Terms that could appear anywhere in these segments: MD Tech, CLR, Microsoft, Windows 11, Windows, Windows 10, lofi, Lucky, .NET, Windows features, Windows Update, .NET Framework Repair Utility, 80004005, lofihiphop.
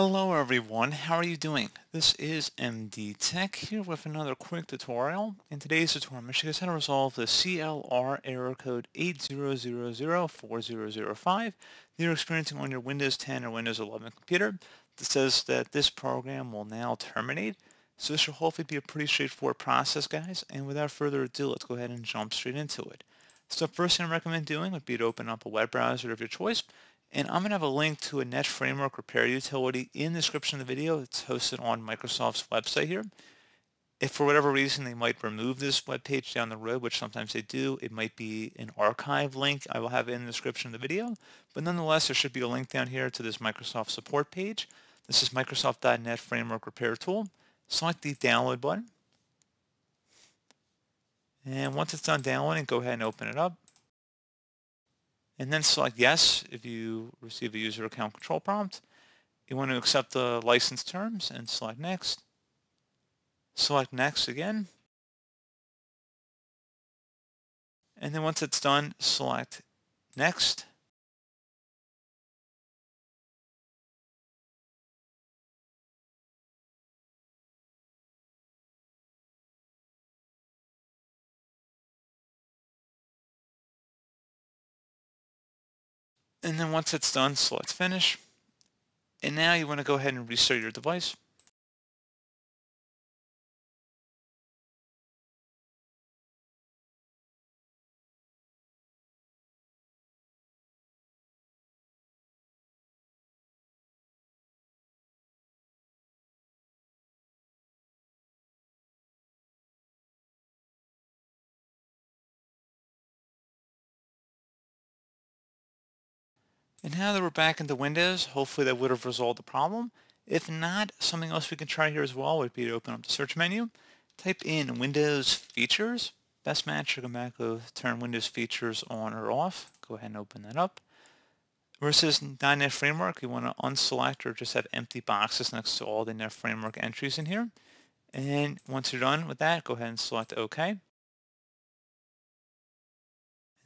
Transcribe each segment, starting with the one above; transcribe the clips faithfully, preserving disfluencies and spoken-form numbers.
Hello everyone, how are you doing? This is M D Tech here with another quick tutorial. In today's tutorial, I'm going to show you guys how to resolve the C L R error code eight zero zero zero four zero zero five that you're experiencing on your Windows ten or Windows eleven computer that says that this program will now terminate. So this should hopefully be a pretty straightforward process, guys, and without further ado, let's go ahead and jump straight into it. So the first thing I recommend doing would be to open up a web browser of your choice. And I'm going to have a link to a .NET Framework Repair Utility in the description of the video. It's hosted on Microsoft's website here. If for whatever reason they might remove this web page down the road, which sometimes they do, it might be an archive link I will have in the description of the video. But nonetheless, there should be a link down here to this Microsoft support page. This is Microsoft dot net Framework Repair Tool. Select the download button. And once it's done downloading, go ahead and open it up. And then select yes if you receive a user account control prompt. You want to accept the license terms and select next. Select next again. And then once it's done, select next. And then once it's done, select finish. And now you want to go ahead and restart your device. And now that we're back into Windows, hopefully that would have resolved the problem. If not, something else we can try here as well would be to open up the search menu, type in Windows features. Best match, you're going to go turn Windows features on or off. Go ahead and open that up. Where it says .NET Framework, you want to unselect or just have empty boxes next to all the .NET Framework entries in here. And once you're done with that, go ahead and select OK. And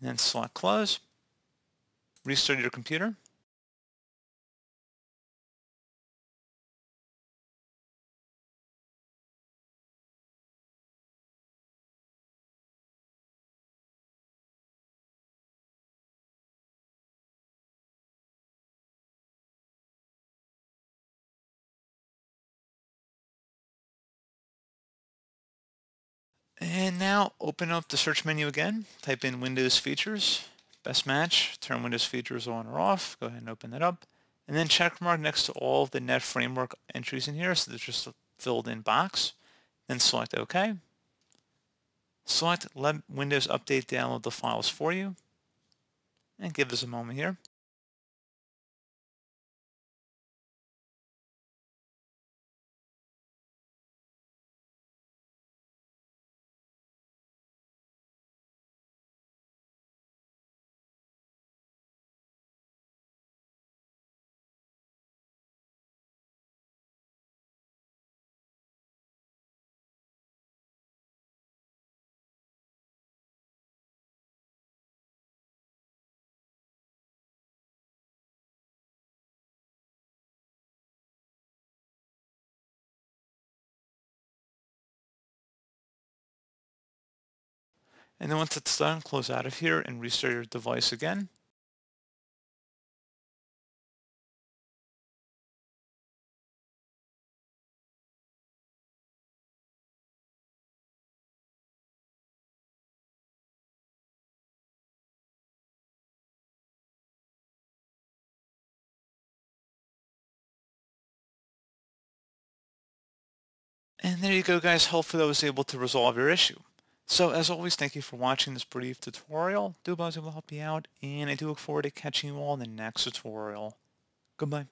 then select Close. Restart your computer. And now open up the search menu again, type in Windows features. Best match, turn Windows features on or off, go ahead and open that up. And then check mark next to all of the .NET Framework entries in here, so they're just a filled in box. Then select OK. Select let Windows Update download the files for you. And give us a moment here. And then once it's done, close out of here and restart your device again. And there you go, guys. Hopefully that was able to resolve your issue. So as always, thank you for watching this brief tutorial. Do hope I was able to help you out, and I do look forward to catching you all in the next tutorial. Goodbye.